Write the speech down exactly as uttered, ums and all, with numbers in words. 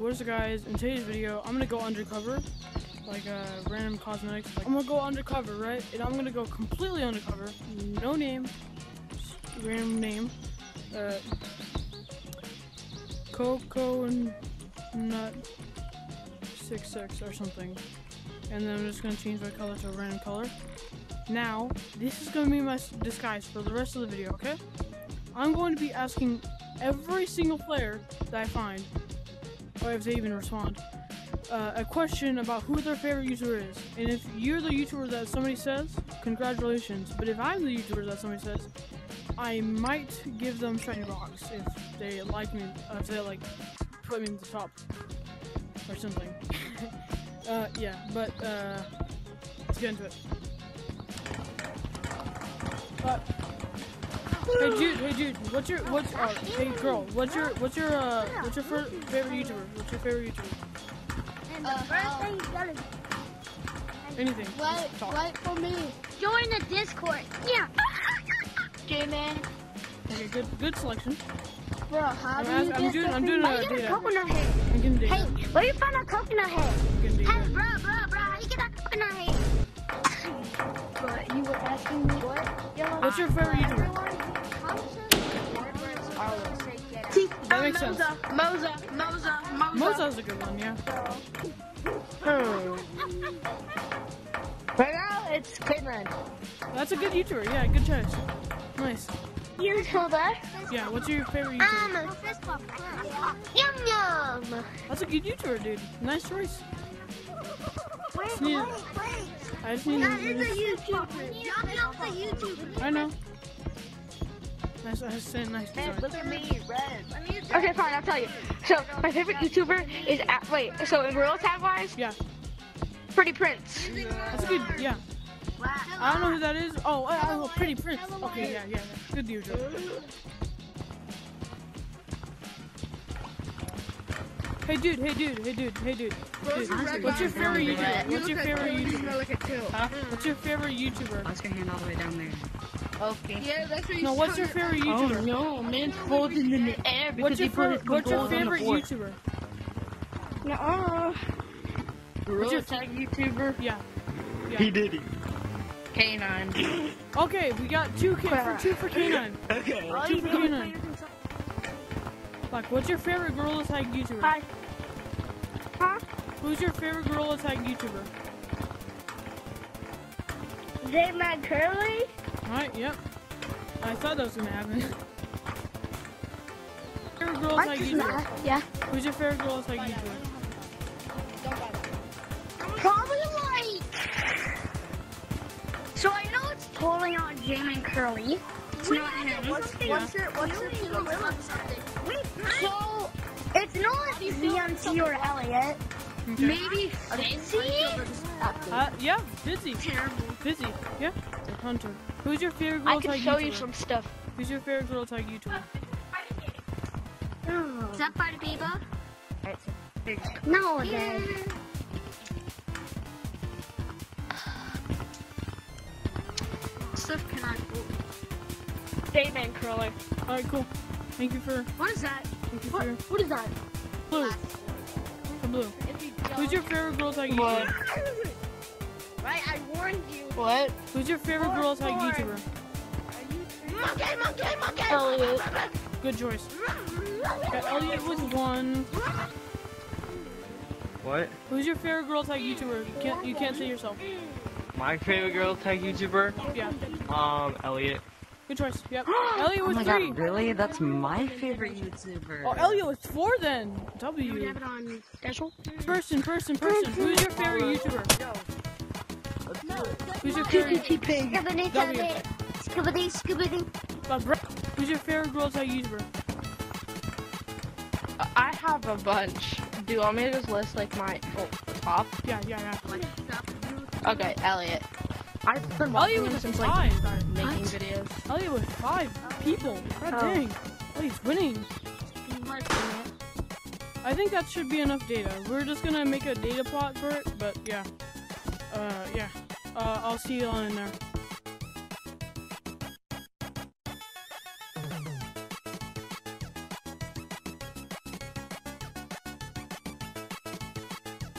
What is it, guys? In today's video, I'm gonna go undercover, like uh, random cosmetics. Like, I'm gonna go undercover, right? And I'm gonna go completely undercover, no name, random name, uh, Cocoanut sixty-six or something. And then I'm just gonna change my color to a random color. Now, this is gonna be my disguise for the rest of the video, okay? I'm going to be asking every single player that I find, or if they even respond, uh, a question about who their favorite YouTuber is. And if you're the YouTuber that somebody says, congratulations. But if I'm the YouTuber that somebody says, I might give them shiny rocks if they like me, uh, if they like put me in the top or something. uh, yeah, but uh, let's get into it. Uh, Hey dude, hey dude, what's your, what's, uh, hey girl, what's your, what's your, uh, what's your favorite YouTuber? What's your favorite YouTuber? And the uh, first thing you gotta do. Anything. Wait, wait for me. Join the Discord. Yeah. J Man. Okay, good, good selection. Bro, how I'm do you I'm doing, I'm doing a data. Coconut head? I'm getting data. Hey, where you find a coconut head? Hey, bro, bro, bro, how you get a coconut head? But you were asking me what? What's your favorite YouTuber? That makes sense. Moza, Moza, Moza. Moza's a good one, yeah. Right now, it's Caitlin. That's a good YouTuber, yeah, good choice. Nice. You're told us? Yeah, what's your favorite YouTuber? Um, first of all, Yum Yum. That's a good YouTuber, dude. Nice choice. Wait, just need, wait, wait. I just need that is a YouTuber. Yum Yum's a YouTuber. I know. Nice, I just said nice design. Look at me, red. Okay, fine, I'll tell you. So, my favorite YouTuber is, at, wait, so in real time wise? Yeah. Pretty Prince. That's a good, yeah. I don't know who that is. Oh, oh, Pretty Prince. Okay, yeah, yeah, good YouTuber. Hey dude, hey dude, hey dude, hey dude. dude. What's your favorite YouTuber? What's your favorite YouTuber? Huh? What's your favorite YouTuber? I was gonna hand all the way down there. Okay. Yeah, that's what you No, what's your favorite YouTuber? Oh no, man's holding in the air because he put his What's your favorite YouTuber? No. Real tag YouTuber? Yeah. yeah. He did it. K nine. Okay, we got two for two for K nine. Okay. All two for K nine. Like, what's your favorite gorilla tag YouTuber? Hi. Huh? Who's your favorite gorilla tag YouTuber? Dave Man Curly. Alright, yep. I thought that was gonna happen. Favorite girl like YouTuber? Yeah. Who's your favorite girl like YouTuber? Probably like. So I know it's totally not J Man Curly. It's Wait, not him. What's your what's your what's So it's not V M T or Elliot. Okay. Maybe Fancy? Uh, yeah, Busy. Terrible. Busy. Yeah. Hunter. Who's your favorite girl tag YouTuber? I can show YouTuber? you some stuff. Who's your favorite girl tag YouTuber? Oh. Is that part of Beba? It's a big No, yeah. it is. Stuff cannot go. Dave Man Curly. Alright, cool. Thank you for... What is that? Thank you what? For... What is that? Blue. The blue. Who's your favorite girl tag YouTuber? Right, I warned you. What? Who's your favorite girl tag YouTuber? Monkey, monkey, monkey! Elliot. Good choice. Yeah, Elliot was one. What? Who's your favorite girl tag YouTuber? You can't, you can't say yourself. My favorite girl tag YouTuber? Yeah. Um, Elliot. Good choice. Yep. Elliot was oh my three. God, really? That's my favorite YouTuber. Oh, Elliot was four then. W. You have it on special. Person, person, person. Who's your favorite YouTuber? Yo. Who's your favorite? Skibidi, Skibidi, Skibidi. Who's your favorite girl tag YouTuber? I have a bunch. Do you want me to just list like my oh, top? Yeah, yeah, yeah. Okay, Elliot. I've been watching him since like making videos. Elliot with five people. God oh. dang. Elliot's winning. I think that should be enough data. We're just gonna make a data plot for it, but yeah. Uh, yeah. Uh, I'll see you all in there.